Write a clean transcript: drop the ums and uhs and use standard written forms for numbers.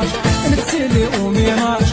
ميراج نتسلي وميراج